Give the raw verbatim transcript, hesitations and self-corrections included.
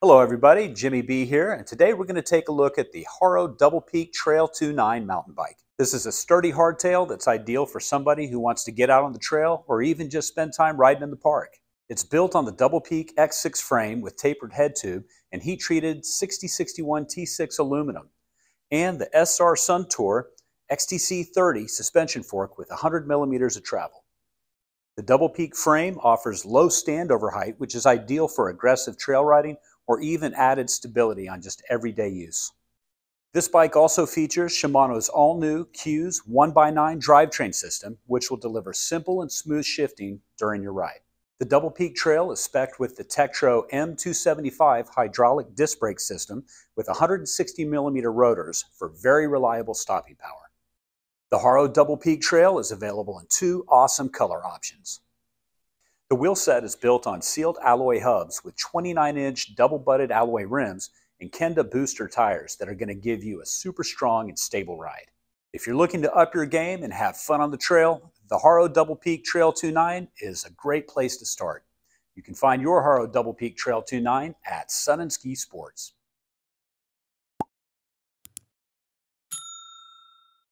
Hello everybody, Jimmy B here, and today we're going to take a look at the Haro Double Peak Trail twenty-nine mountain bike. This is a sturdy hardtail that's ideal for somebody who wants to get out on the trail or even just spend time riding in the park. It's built on the Double Peak X six frame with tapered head tube and heat-treated sixty sixty-one T six aluminum, and the S R Suntour X T C thirty suspension fork with one hundred millimeters of travel. The Double Peak frame offers low standover height, which is ideal for aggressive trail riding or even added stability on just everyday use. This bike also features Shimano's all-new Cues one by nine drivetrain system, which will deliver simple and smooth shifting during your ride. The Double Peak Trail is specced with the Tektro M two seventy-five hydraulic disc brake system with one hundred sixty millimeter rotors for very reliable stopping power. The Haro Double Peak Trail is available in two awesome color options. The wheel set is built on sealed alloy hubs with twenty-nine inch double-butted alloy rims and Kenda Booster tires that are going to give you a super strong and stable ride. If you're looking to up your game and have fun on the trail, the Haro Double Peak Trail twenty-nine is a great place to start. You can find your Haro Double Peak Trail twenty-nine at Sun and Ski Sports.